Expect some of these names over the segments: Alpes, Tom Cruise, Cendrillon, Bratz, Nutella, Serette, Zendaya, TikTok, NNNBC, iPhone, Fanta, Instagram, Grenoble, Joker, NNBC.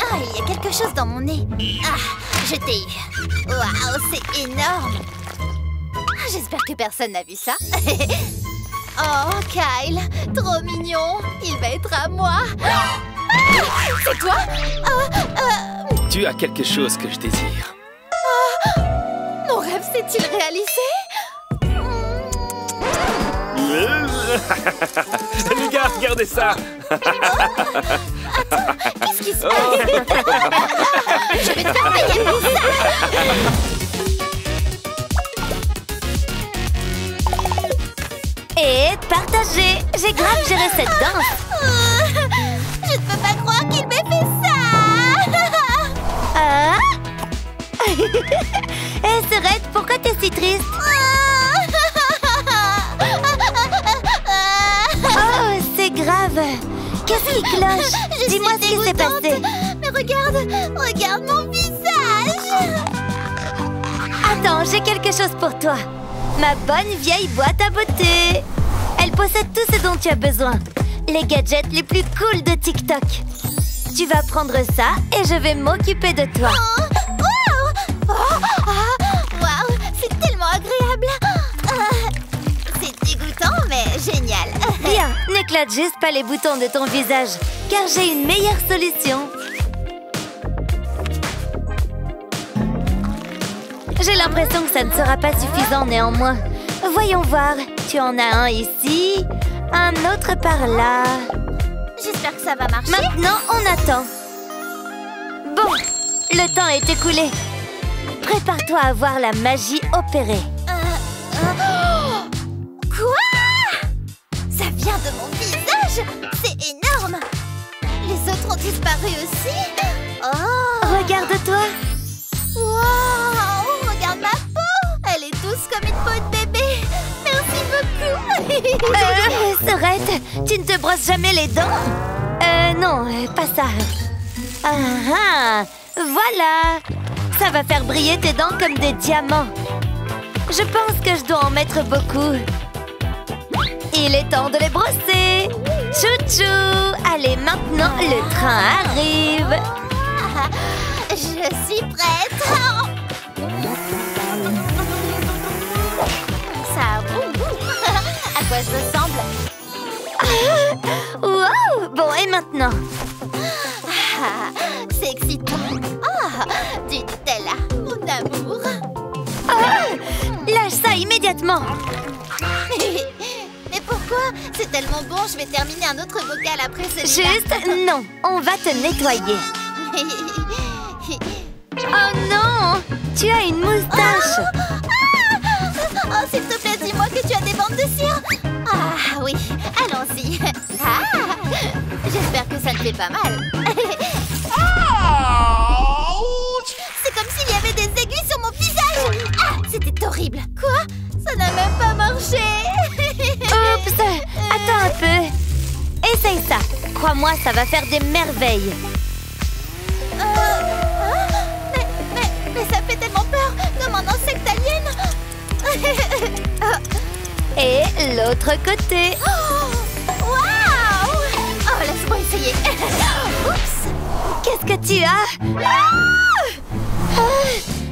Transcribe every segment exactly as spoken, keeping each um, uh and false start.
Ah, il y a quelque chose dans mon nez. Ah, je t'ai eu. Waouh, c'est énorme. J'espère que personne n'a vu ça. Oh, Kyle, trop mignon. Il va être à moi. Ah, c'est toi? Ah, ah. Tu as quelque chose que je désire. Ah, mon rêve s'est-il réalisé? Les gars, regardez ça. Oh, attends, qu'est-ce qui se passe? Oh. Je vais te faire payer pour ça. Et partagez. J'ai grave géré cette danse. Je ne peux pas croire qu'il m'ait fait ça. Ah. Et Serette, pourquoi t'es si triste? Grave. Qu'est-ce qui cloche? Dis-moi ce qui s'est passé. Mais regarde, regarde mon visage. Attends, j'ai quelque chose pour toi. Ma bonne vieille boîte à beauté. Elle possède tout ce dont tu as besoin. Les gadgets les plus cool de TikTok. Tu vas prendre ça et je vais m'occuper de toi. Oh, wow. Oh, oh, wow. C'est tellement agréable. Mais génial. Bien, n'éclate juste pas les boutons de ton visage, car j'ai une meilleure solution. J'ai l'impression que ça ne sera pas suffisant néanmoins. Voyons voir, tu en as un ici, un autre par là. J'espère que ça va marcher. Maintenant, on attend. Bon, le temps est écoulé. Prépare-toi à voir la magie opérer. Euh, euh... De mon visage, c'est énorme. Les autres ont disparu aussi. Oh. Regarde-toi. Wow, regarde ma peau. Elle est douce comme une peau de bébé. Merci beaucoup. euh, Serette, tu ne te brosses jamais les dents? Euh, non, pas ça. Ah, ah, voilà. Ça va faire briller tes dents comme des diamants. Je pense que je dois en mettre beaucoup. Il est temps de les brosser. Chouchou. Allez, maintenant, le train arrive. Je suis prête. Ça à quoi ça ressemble? Wow. Bon, et maintenant? C'est excitant. Oh, du Nutella, mon amour. Oh, lâche ça immédiatement. Pourquoi? C'est tellement bon, je vais terminer un autre bocal après celui-là. Juste, non, on va te nettoyer. Oh non, tu as une moustache. Oh, ah, oh s'il te plaît, dis-moi que tu as des bandes de cire. Ah oui, allons-y. Ah, j'espère que ça ne fait pas mal. C'est comme s'il y avait des aiguilles sur mon visage. Ah, c'était horrible. Quoi? Ça n'a même pas marché. Oups! Attends un peu. Essaye ça. Crois-moi, ça va faire des merveilles. Euh, hein? mais, mais, mais ça fait tellement peur, comme un insecte alien. Et l'autre côté. Waouh! Wow! Oh, laisse-moi essayer. Oups! Qu'est-ce que tu as? Ah!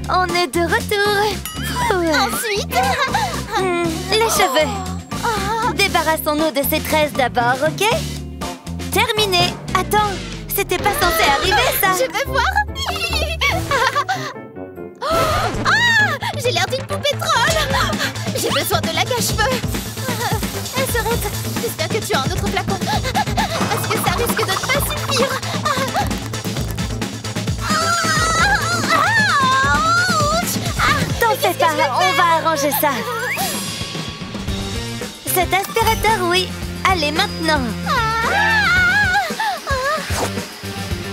Ah, on est de retour. Ensuite... Mmh, les cheveux. Oh. Débarrassons-nous de ces tresses d'abord, ok? Terminé. Attends, c'était pas censé arriver, ça. Je veux voir. Ah, j'ai l'air d'une poupée troll. J'ai besoin de lacage-cheveux. Elle s'arrête. J'espère que tu as un autre flacon. Parce que ça risque de ne pas suffire. T'en fais pas, on va arranger ça. Cet aspirateur, oui. Allez, maintenant.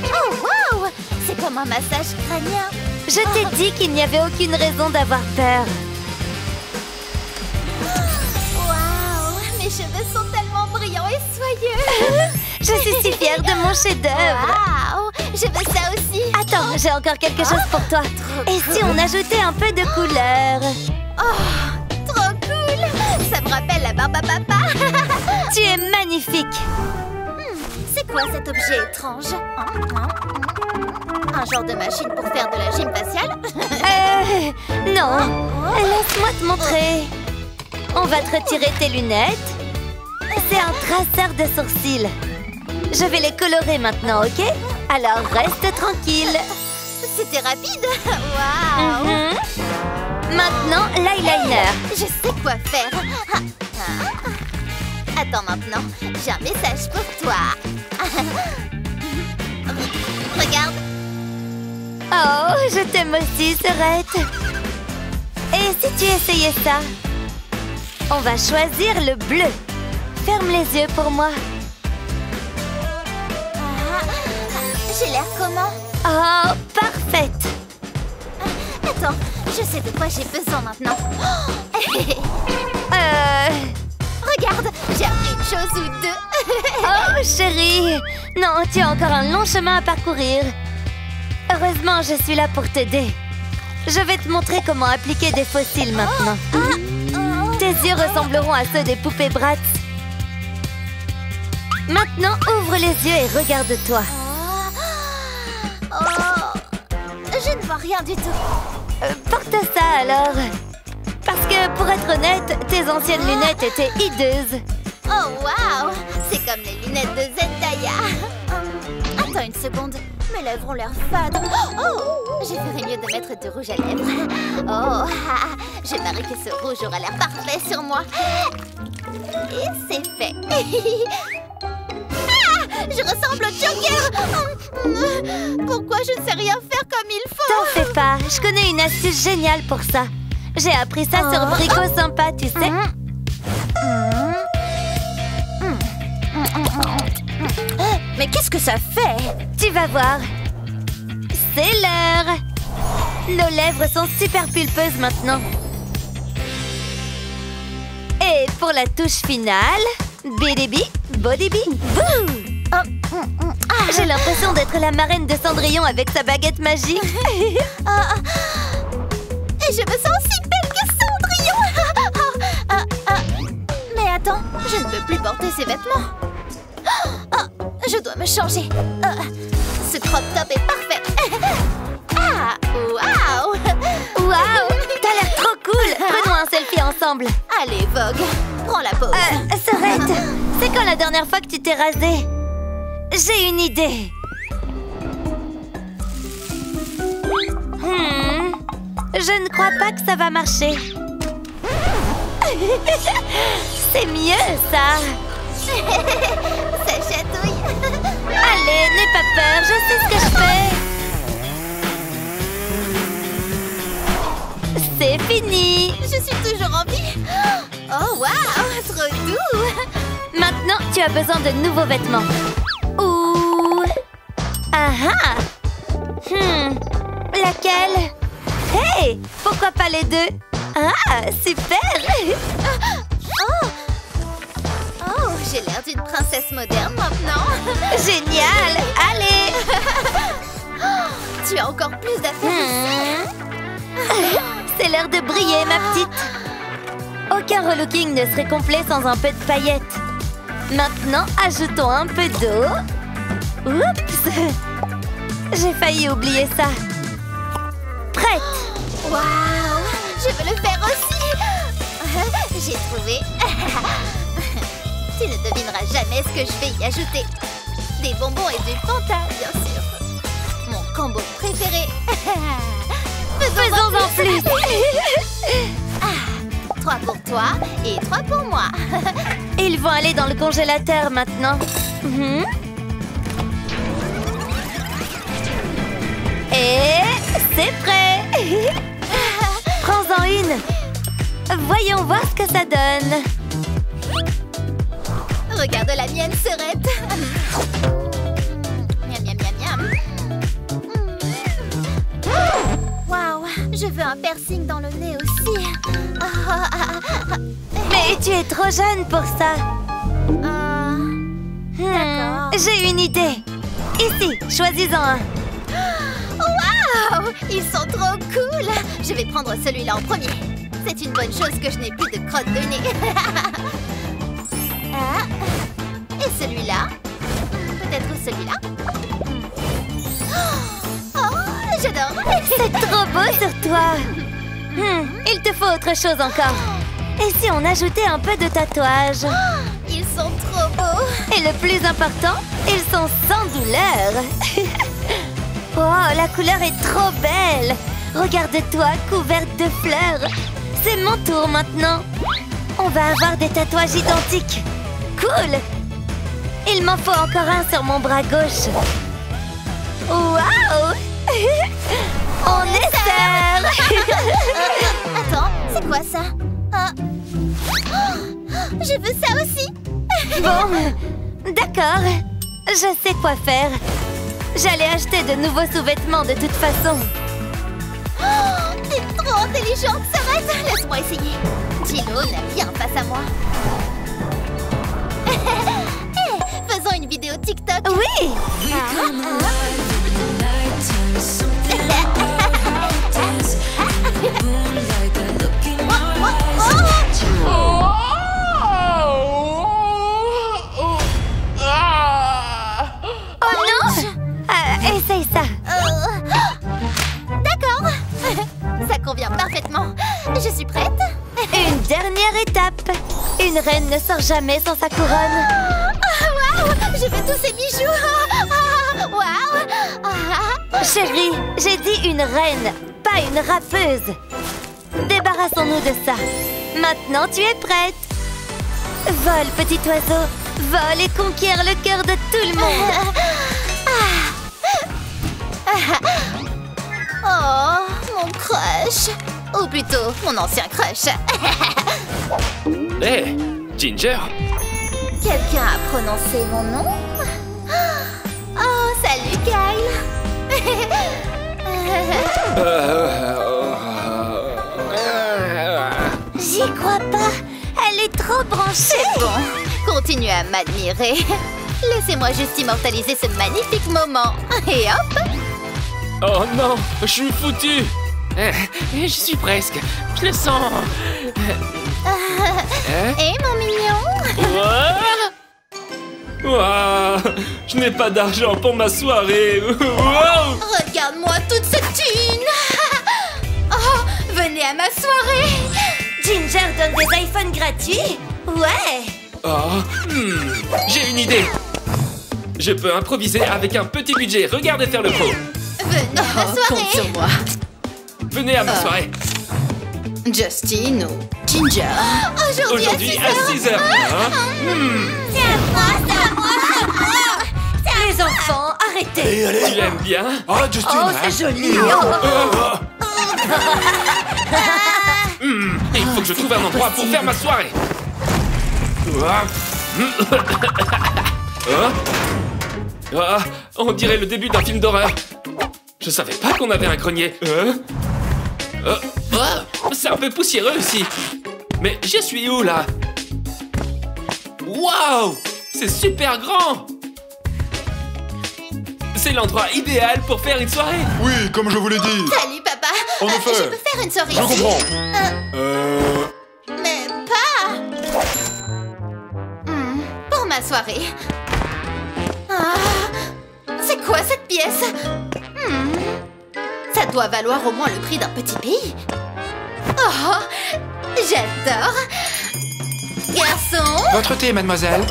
Oh, wow. C'est comme un massage crânien. Je t'ai dit qu'il n'y avait aucune raison d'avoir peur. Wow, mes cheveux sont tellement brillants et soyeux. Je suis si fière de mon chef-d'œuvre. Wow. Je veux ça aussi. Attends, j'ai encore quelque chose pour toi. Oh, et si cool. On ajoutait un peu de couleur? Oh, trop cool. Ça me rappelle la barbe à papa. Tu es magnifique. Hmm, C'est quoi cet objet étrange? Un genre de machine pour faire de la gym faciale? Euh... Non. Oh. Laisse-moi te montrer. On va te retirer tes lunettes. C'est un traceur de sourcils. Je vais les colorer maintenant, ok? Alors reste tranquille. C'était rapide. Waouh. Mm-hmm. Maintenant, l'eyeliner. Hey, je sais quoi faire. Attends maintenant, j'ai un message pour toi. Regarde. Oh, je t'aime aussi, Serette. Et si tu essayais ça? On va choisir le bleu. Ferme les yeux pour moi. Ah, j'ai l'air comment? Oh, parfaite. Attends, je sais de quoi j'ai besoin maintenant. euh... Regarde, j'ai appris une chose ou deux. Oh, chérie. Non, tu as encore un long chemin à parcourir. Heureusement, je suis là pour t'aider. Je vais te montrer comment appliquer des fossiles maintenant. Oh, ah, oh, tes yeux ressembleront à ceux des poupées Bratz. Maintenant, ouvre les yeux et regarde-toi. Oh, oh, je ne vois rien du tout. Euh, porte ça alors. Parce que, pour être honnête, tes anciennes oh. lunettes étaient hideuses. Oh, waouh. C'est comme les lunettes de Zendaya. Attends une seconde. Mes lèvres ont l'air fades. Oh, j'ai fait mieux de mettre du rouge à lèvres. Oh, ah, je parie que ce rouge aura l'air parfait sur moi. Et c'est fait. Ah, je ressemble au Joker. Pourquoi je ne sais rien faire comme il faut? T'en fais pas. Je connais une astuce géniale pour ça. J'ai appris ça oh. sur Brico Sympa, tu sais. Mmh. Mmh. Mmh. Mmh. Mais qu'est-ce que ça fait? Tu vas voir. C'est l'heure. Nos lèvres sont super pulpeuses maintenant. Et pour la touche finale, bidibi, bodibi, bouh! Oh. Ah. J'ai l'impression d'être la marraine de Cendrillon avec sa baguette magique. Ah. Et je me sens si belle que Cendrillon. Oh. Ah. Ah. Mais attends, je ne peux plus porter ces vêtements. Oh. Je dois me changer. Oh, ce crop top est parfait. Ah, waouh! Waouh! T'as l'air trop cool. Prenons un selfie ensemble. Allez, Vogue, prends la pause. Euh, Serette, c'est quand la dernière fois que tu t'es rasée? J'ai une idée. Hmm, je ne crois pas que ça va marcher. C'est mieux ça. Ça chatouille. Allez, n'aie pas peur, je sais ce que je fais. C'est fini. Je suis toujours en vie. Oh, waouh, trop doux. Maintenant, tu as besoin de nouveaux vêtements. Ouh. Ah ah. Hmm. Laquelle? Hey, pourquoi pas les deux? Ah, super. Oh. J'ai l'air d'une princesse moderne maintenant. Génial. Allez. Oh, tu as encore plus d'affaires. Mmh. C'est l'heure de briller, ma petite. Aucun relooking ne serait complet sans un peu de paillettes. Maintenant, ajoutons un peu d'eau. Oups. J'ai failli oublier ça. Prête. Waouh. Je veux le faire aussi. J'ai trouvé. Tu ne devineras jamais ce que je vais y ajouter. Des bonbons et du Fanta, bien sûr. Mon combo préféré. Faisons-en Faisons plus, plus. Ah, trois pour toi et trois pour moi. Ils vont aller dans le congélateur maintenant. Mm-hmm. Et c'est prêt. Prends-en une. Voyons voir ce que ça donne. Regarde la mienne, Serette. Miam, miam, miam, miam. Waouh, je veux un piercing dans le nez aussi. Mais tu es trop jeune pour ça. Euh, hmm, J'ai une idée. Ici, choisis-en un. Waouh, ils sont trop cool. Je vais prendre celui-là en premier. C'est une bonne chose que je n'ai plus de crotte de nez. Ah. Et celui-là? peut-être celui-là. Oh, j'adore. C'est trop beau sur toi. Hmm, il te faut autre chose encore. Et si on ajoutait un peu de tatouage? Ils sont trop beaux. Et le plus important, ils sont sans douleur. Oh, la couleur est trop belle. Regarde-toi, couverte de fleurs. C'est mon tour maintenant. On va avoir des tatouages identiques. Cool. Il m'en faut encore un sur mon bras gauche. Waouh. On, On est sœurs. Attends, c'est quoi ça? Ah. Oh, je veux ça aussi. Bon, d'accord. Je sais quoi faire. J'allais acheter de nouveaux sous-vêtements de toute façon. Oh, t'es trop intelligente, Sarah. Laisse-moi essayer. Dillon, viens face à moi. Hey, faisons une vidéo TikTok. Oui. Ah. Essaye ça. Euh, D'accord. Ça convient parfaitement. Je suis prête. Une dernière étape. Une reine ne sort jamais sans sa couronne. Waouh, wow, je veux tous ces bijoux. Waouh. Chérie, j'ai dit une reine, pas une rappeuse. Débarrassons-nous de ça. Maintenant, tu es prête. Vole, petit oiseau. Vole et conquiert le cœur de tout le monde. Oh, mon crush. Ou plutôt, mon ancien crush. Hé, hey, Ginger. Quelqu'un a prononcé mon nom? Oh, salut, Kyle. J'y crois pas. Elle est trop branchée. Bon, continue à m'admirer. Laissez-moi juste immortaliser ce magnifique moment. Et hop. Oh non, je suis foutue. Je suis presque, je le sens. Hein? Et mon mignon. Wow. Wow. Je n'ai pas d'argent pour ma soirée. Wow. Regarde-moi toute cette thune. Oh, venez à ma soirée. Ginger donne des iPhones gratuits. Ouais. Oh, hmm. J'ai une idée. Je peux improviser avec un petit budget. Regardez faire le pro. Venez à ma soirée. Compte sur moi. Venez à ma euh, soirée. Justin ou Ginger. Aujourd'hui Aujourd'hui à six heures. C'est à moi, c'est à moi. Les enfants, arrêtez. Tu l'aimes bien? Oh, Justin. Oh, c'est joli. Il faut que je trouve un endroit pour faire ma soirée. On dirait le début d'un film d'horreur. Je savais pas qu'on avait un grenier. Hein? Oh, oh, c'est un peu poussiéreux ici. Mais je suis où là? Waouh! C'est super grand! C'est l'endroit idéal pour faire une soirée. Oui, comme je vous l'ai dit. Salut papa. On euh, en fait. Je peux faire une soirée. Je comprends. Euh... Euh... Mais pas. Mmh, pour ma soirée. Oh, c'est quoi cette pièce? Ça doit valoir au moins le prix d'un petit pays. Oh, j'adore. Garçon. Votre thé, mademoiselle.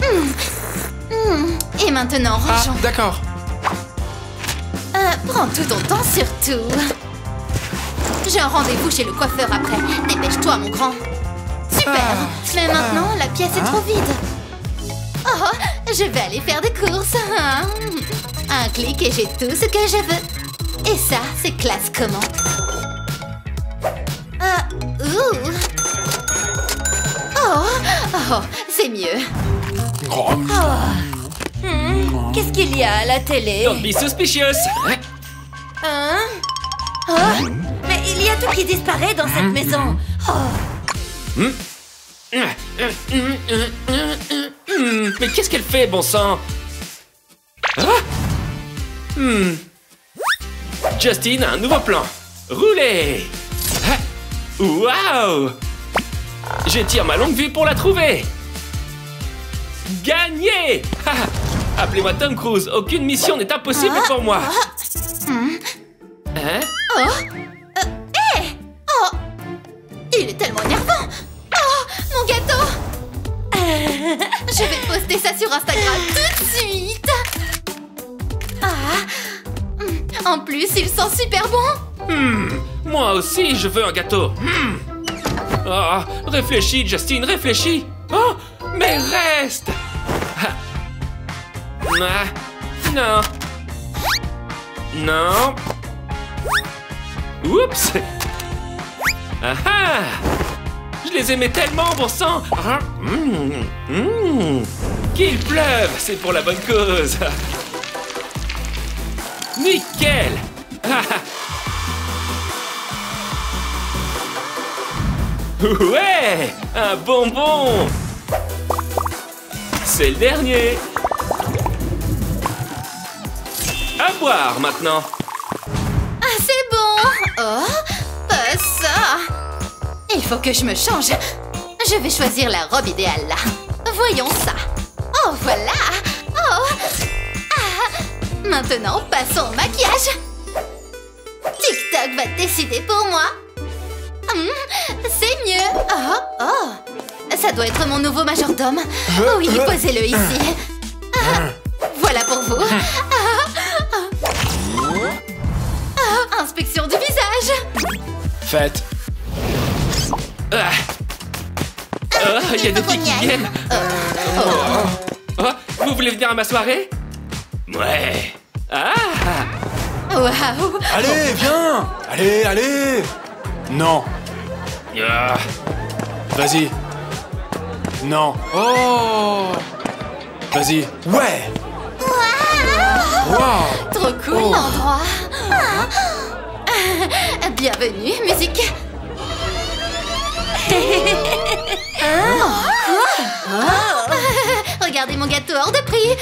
Mmh. Mmh. Et maintenant, rangeons. Ah, d'accord. Euh, prends tout ton temps, surtout. J'ai un rendez-vous chez le coiffeur après. Dépêche-toi, mon grand. Super. Ah. Mais maintenant, ah. la pièce est ah. trop vide. Oh, je vais aller faire des courses. Un clic et j'ai tout ce que je veux. Et ça, c'est classe comment? Ah, ouh. Oh, oh, c'est mieux. Oh. Hmm, qu'est-ce qu'il y a à la télé? Don't be suspicious. Hein? Oh, mais il y a tout qui disparaît dans cette maison. Oh. Mais qu'est-ce qu'elle fait, bon sang? Ah hmm. Justin a un nouveau plan. Rouler. Waouh! J'étire ma longue vue pour la trouver. Gagné! Appelez-moi Tom Cruise, aucune mission n'est impossible ah, pour moi. Oh. Hein? Oh. Euh, hey. Oh. Il est tellement énervant. Oh, mon gâteau. Je vais poster ça sur Instagram tout de suite. Ah. En plus, il sent super bon. Hmm. Moi aussi, je veux un gâteau. Hmm. Oh, réfléchis, Justine, réfléchis. Oh, mais reste. Ah, non. Non. Oups. Ah ah. Je les aimais tellement, bon sang. Ah, mm, mm. Qu'il pleuve, c'est pour la bonne cause. Nickel. Ah ah. Ouais. Un bonbon. C'est le dernier. À boire maintenant. Ah, c'est bon. Oh, pas ça. Il faut que je me change. Je vais choisir la robe idéale là. Voyons ça. Oh, voilà. Oh. Ah. Maintenant, passons au maquillage. TikTok va décider pour moi. Mmh, c'est mieux. Oh, oh. Ça doit être mon nouveau majordome. Oui, posez-le ici. Ah. Voilà pour vous. Ah. Ah, inspection du visage. Faites. Ah. Oh, il y a des petits qui viennent. Oh. Oh. Oh. Oh. Vous voulez venir à ma soirée? Ouais. Ah. Wow. Allez, viens. Allez, allez. Non. Ah. Vas-y. Non. Oh. Vas-y. Ouais. Wow. Wow. Trop cool oh. l'endroit. Ah. Bienvenue, musique. Oh. Oh. Oh. Regardez mon gâteau hors de prix.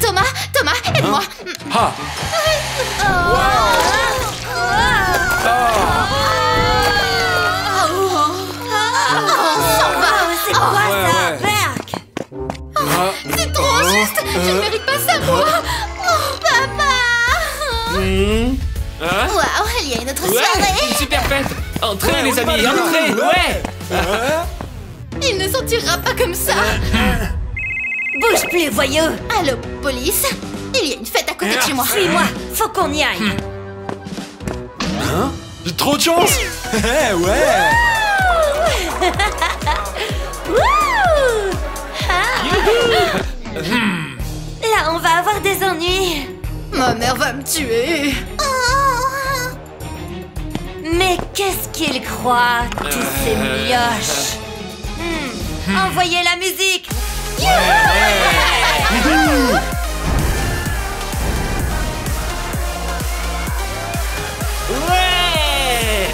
Thomas, Thomas, aide-moi. Hein? Ah. Oh. Wow. Oh. Oh. Oh. Oh. C'est quoi ça? C'est trop injuste. Je ne mérite pas ça, moi. Oh, papa. Mmh. Hein? Waouh, il y a une autre ouais, soirée. Une super fête. Entrez, ouais, les amis, entrez. Ouais. Ouais. Il ne s'en tirera pas comme ça. Bouge plus, voyeux. Allô, police. Il y a une fête à côté de chez moi. Suis-moi. Faut qu'on y aille. Hein? J'ai trop de chance. Ouais. Ouais. Là, on va avoir des ennuis. Ma mère va me tuer. Oh. Mais qu'est-ce qu'ils croient, tous ces mioches. hmm. Hmm. Envoyez la musique. Ouais. Ouais.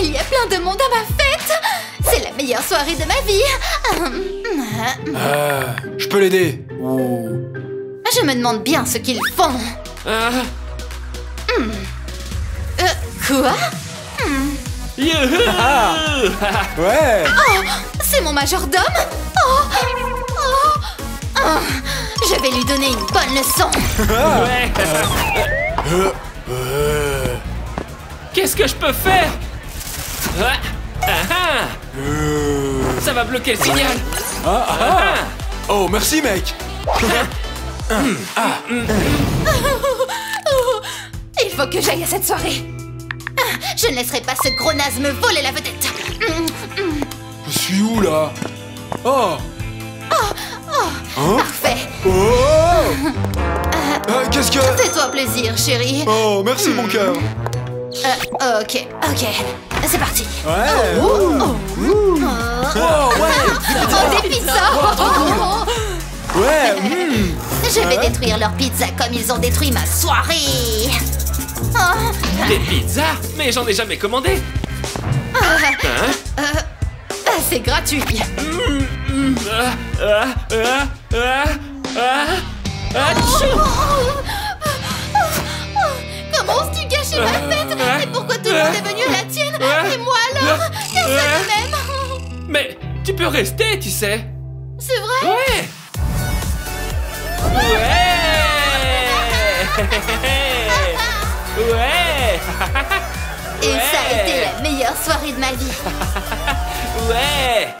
Il y a plein de monde à ma fête. C'est la meilleure soirée de ma vie. Euh, je peux l'aider. Ou... Je me demande bien ce qu'ils font. Euh... Mmh. Euh, quoi mmh. Ouais. Oh, c'est mon majordome. Oh, oh. Oh. Je vais lui donner une bonne leçon. Ouais. euh... Euh... Qu'est-ce que je peux faire? ah. Ah euh... Ça va bloquer le signal. Ah, ah, ah. Oh, merci, mec. ah. Ah. Il faut que j'aille à cette soirée. Je ne laisserai pas ce gros naze me voler la vedette. Je suis où, là? Oh, oh, oh. Hein? Parfait. Oh. euh, Qu'est-ce que... Fais-toi plaisir, chérie. Oh, merci, mon cœur. Euh, ok, ok. C'est parti. Ouais. Oh, oh, oh. Oh, ouais. Des pizzas. Oh, ouais. Mm. Je vais ouais. détruire leur pizza comme ils ont détruit ma soirée. Oh. Des pizzas? Mais j'en ai jamais commandé. Oh. Hein? euh, bah, c'est gratuit. Mm, mm, ah, ah, ah, ah, ah, oh. Comment tu gâches ma fête? Et pourquoi tout le monde est venu à la tienne? Et moi alors? Personne même. Mais Tu peux rester, tu sais. C'est vrai? Ouais. Ouais. Ouais. Et ouais. Ça a été la meilleure soirée de ma vie. Ouais.